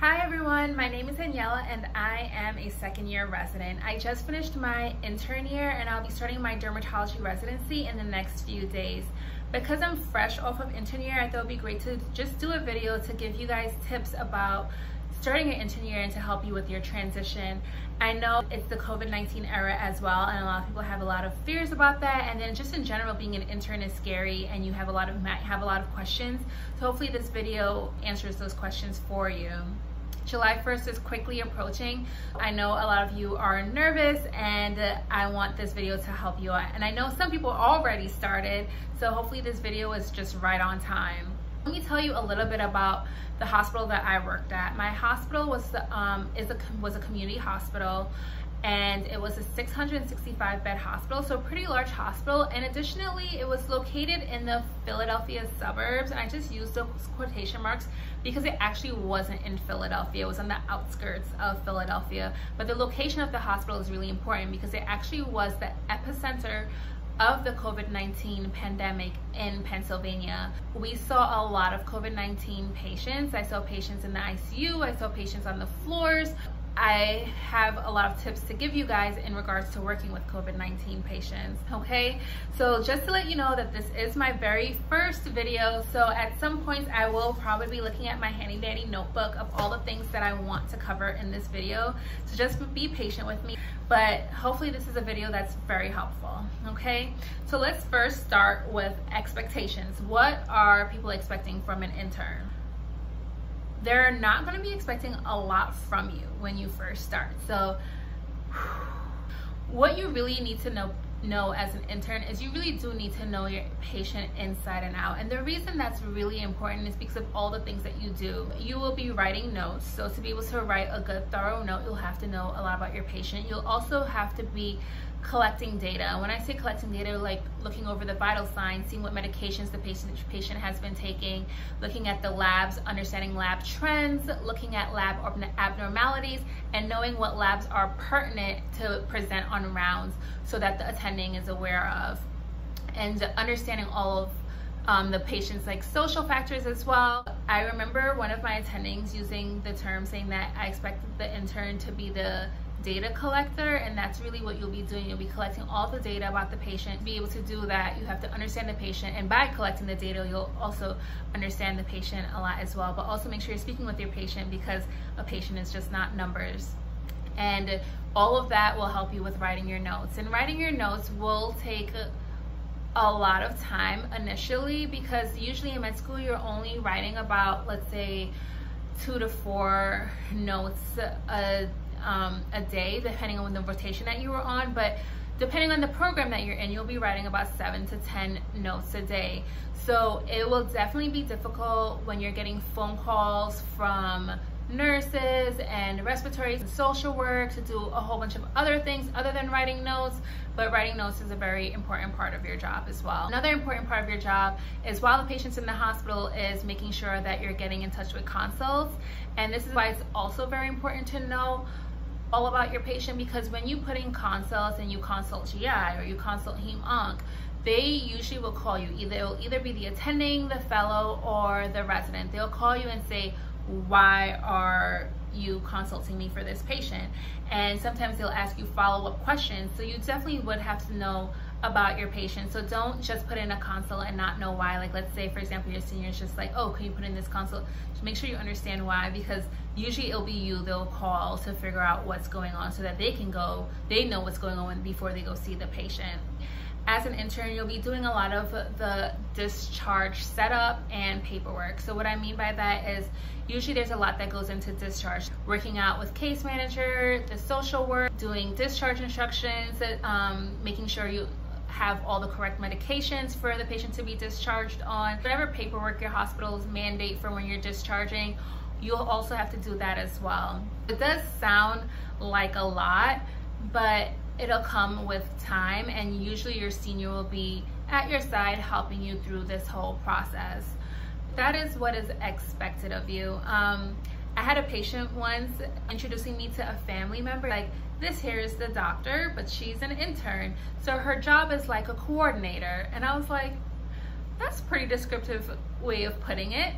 Hi everyone, my name is Daniela and I am a second-year resident. I just finished my intern year and I'll be starting my dermatology residency in the next few days. Because I'm fresh off of intern year, I thought it would be great to just do a video to give you guys tips about starting your intern year and to help you with your transition. I know it's the COVID-19 era as well, and a lot of people have a lot of fears about that, and then just in general being an intern is scary and you might have a lot of questions. So hopefully this video answers those questions for you. July 1st is quickly approaching. I know a lot of you are nervous and I want this video to help you out. And I know some people already started, so hopefully this video is just right on time. Let me tell you a little bit about the hospital that I worked at. My hospital was a community hospital, and it was a 665 bed hospital, so a pretty large hospital. And additionally, it was located in the Philadelphia suburbs, and I just used those quotation marks because it actually wasn't in Philadelphia. It was on the outskirts of Philadelphia, but the location of the hospital is really important because it actually was the epicenter of the COVID-19 pandemic in Pennsylvania. We saw a lot of COVID-19 patients. I saw patients in the ICU, I saw patients on the floors. I have a lot of tips to give you guys in regards to working with COVID-19 patients, okay? So just to let you know that this is my very first video, so at some point I will probably be looking at my handy dandy notebook of all the things that I want to cover in this video, so just be patient with me, but hopefully this is a video that's very helpful, okay? So let's first start with expectations. What are people expecting from an intern? They're not going to be expecting a lot from you when you first start. So what you really need to know as an intern is you really do need to know your patient inside and out. And the reason that's really important is because of all the things that you do. You will be writing notes. So to be able to write a good thorough note, you'll have to know a lot about your patient. You'll also have to be collecting data. When I say collecting data, like looking over the vital signs, seeing what medications the patient has been taking, looking at the labs, understanding lab trends, looking at lab abnormalities, and knowing what labs are pertinent to present on rounds so that the attending is aware of, and understanding all of the patient's like social factors as well. I remember one of my attendings using the term saying that I expected the intern to be the data collector, and that's really what you'll be doing. You'll be collecting all the data about the patient. To be able to do that, you have to understand the patient, and by collecting the data, you'll also understand the patient a lot as well, but also make sure you're speaking with your patient because a patient is just not numbers. And all of that will help you with writing your notes. And writing your notes will take a lot of time initially because usually in med school, you're only writing about, let's say, 2 to 4 notes a day, depending on the rotation that you were on. But depending on the program that you're in, you'll be writing about 7 to 10 notes a day. So it will definitely be difficult when you're getting phone calls from nurses and respiratory and social work to do a whole bunch of other things other than writing notes, but writing notes is a very important part of your job as well. Another important part of your job is while the patient's in the hospital is making sure that you're getting in touch with consults, and this is why it's also very important to know all about your patient, because when you put in consults and you consult GI or you consult heme onc, they usually will call you. Either it will either be the attending, the fellow, or the resident. They'll call you and say, why are you consulting me for this patient? And sometimes they'll ask you follow-up questions, so you definitely would have to know about your patient. So don't just put in a consult and not know why. Like, let's say for example your senior is just like, oh, can you put in this consult? Just make sure you understand why, because usually it'll be you they'll call to figure out what's going on so that they know what's going on before they go see the patient. As an intern, you'll be doing a lot of the discharge setup and paperwork. So what I mean by that is usually there's a lot that goes into discharge. Working out with case manager, the social work, doing discharge instructions, making sure you have all the correct medications for the patient to be discharged on. Whatever paperwork your hospitals mandate for when you're discharging, you'll also have to do that as well. It does sound like a lot, but it'll come with time, and usually your senior will be at your side helping you through this whole process. That is what is expected of you. I had a patient once introducing me to a family member, like, this here is the doctor, but she's an intern, so her job is like a coordinator. And I was like, that's a pretty descriptive way of putting it.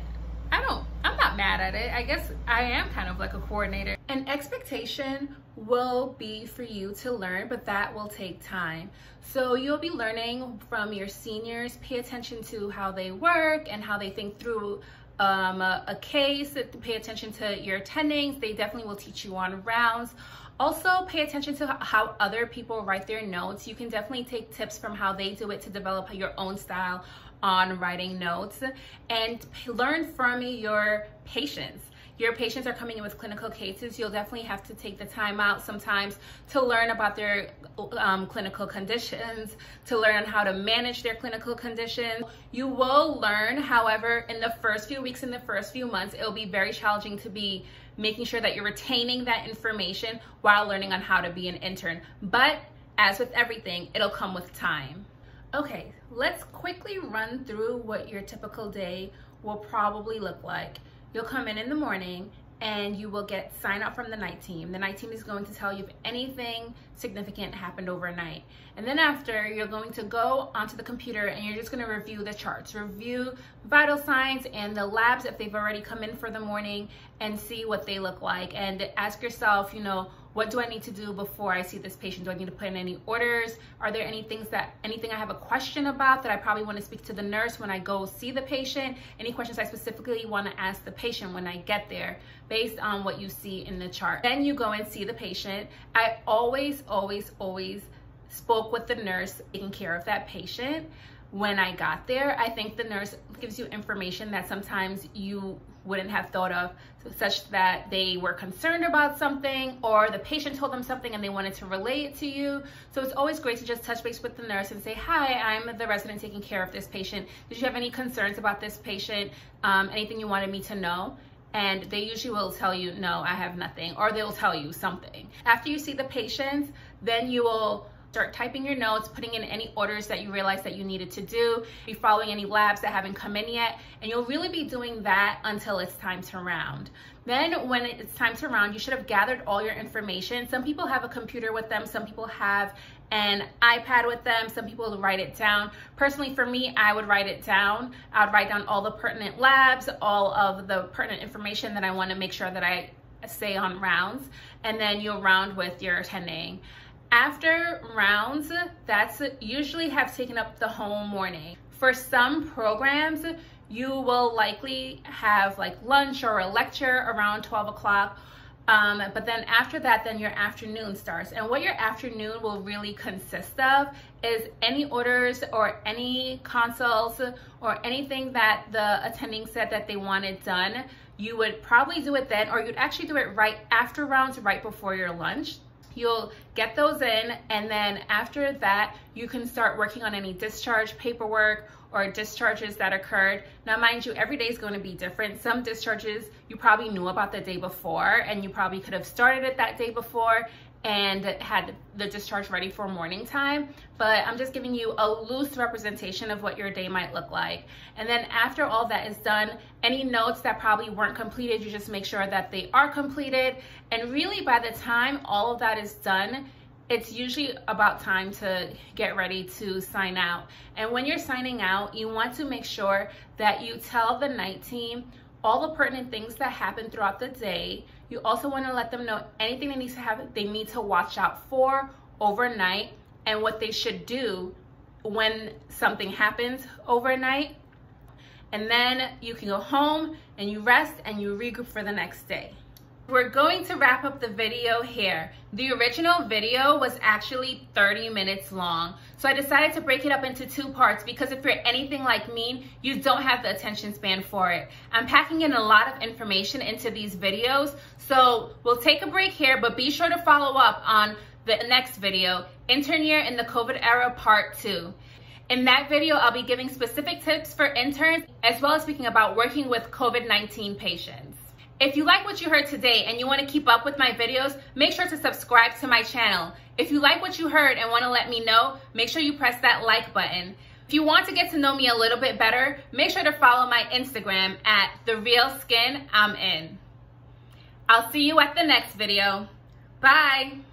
I'm not mad at it. I guess I am kind of like a coordinator. An expectation will be for you to learn, but that will take time. So you'll be learning from your seniors. Pay attention to how they work and how they think through a case. Pay attention to your attendings. They definitely will teach you on rounds. Also, pay attention to how other people write their notes. You can definitely take tips from how they do it to develop your own style on writing notes, and learn from your patients. Your patients are coming in with clinical cases. You'll definitely have to take the time out sometimes to learn about their clinical conditions, to learn how to manage their clinical conditions. You will learn, however, in the first few weeks, in the first few months, it'll be very challenging to be making sure that you're retaining that information while learning on how to be an intern. But as with everything, it'll come with time. Okay, let's quickly run through what your typical day will probably look like. You'll come in the morning and you will sign up from the night team. The night team is going to tell you if anything significant happened overnight. And then after, you're going to go onto the computer and you're just gonna review the charts, review vital signs and the labs if they've already come in for the morning, and see what they look like. And ask yourself, you know, what do I need to do before I see this patient? Do I need to put in any orders? Are there any things that, anything I have a question about that I probably want to speak to the nurse when I go see the patient? Any questions I specifically want to ask the patient when I get there based on what you see in the chart? Then you go and see the patient. I always spoke with the nurse taking care of that patient. When I got there, I think the nurse gives you information that sometimes you wouldn't have thought of, such that they were concerned about something, or the patient told them something and they wanted to relay it to you. So it's always great to just touch base with the nurse and say, hi, I'm the resident taking care of this patient. Did you have any concerns about this patient? Anything you wanted me to know? And they usually will tell you, no, I have nothing, or they'll tell you something. After you see the patients, then you will start typing your notes, putting in any orders that you realize that you needed to do, be following any labs that haven't come in yet, and you'll really be doing that until it's time to round. Then when it's time to round, you should have gathered all your information. Some people have a computer with them, some people have an iPad with them, some people write it down. Personally, for me, I would write it down. I would write down all the pertinent labs, all of the pertinent information that I want to make sure that I say on rounds, and then you'll round with your attending. After rounds, that's usually have taken up the whole morning. For some programs, you will likely have like lunch or a lecture around 12 o'clock. But then after that, then your afternoon starts. And what your afternoon will really consist of is any orders or any consults or anything that the attending said that they wanted done. You would probably do it then, or you'd actually do it right after rounds, right before your lunch. You'll get those in, and then after that, you can start working on any discharge paperwork or discharges that occurred. Now, mind you, every day is going to be different. Some discharges you probably knew about the day before, and you probably could have started it that day before and had the discharge ready for morning time. But I'm just giving you a loose representation of what your day might look like. And then after all that is done, any notes that probably weren't completed, you just make sure that they are completed. And really, by the time all of that is done, it's usually about time to get ready to sign out. And when you're signing out, you want to make sure that you tell the night team all the pertinent things that happen throughout the day. You also want to let them know anything they need to watch out for overnight, and what they should do when something happens overnight. And then you can go home and you rest and you regroup for the next day. We're going to wrap up the video here. The original video was actually 30 minutes long, so I decided to break it up into two parts, because if you're anything like me, you don't have the attention span for it. I'm packing in a lot of information into these videos, so we'll take a break here, but be sure to follow up on the next video, Intern Year in the COVID Era Part 2. In that video, I'll be giving specific tips for interns, as well as speaking about working with COVID-19 patients. If you like what you heard today and you want to keep up with my videos, make sure to subscribe to my channel. If you like what you heard and want to let me know, make sure you press that like button. If you want to get to know me a little bit better, make sure to follow my Instagram at TheRealSkinImIn. I'll see you at the next video. Bye!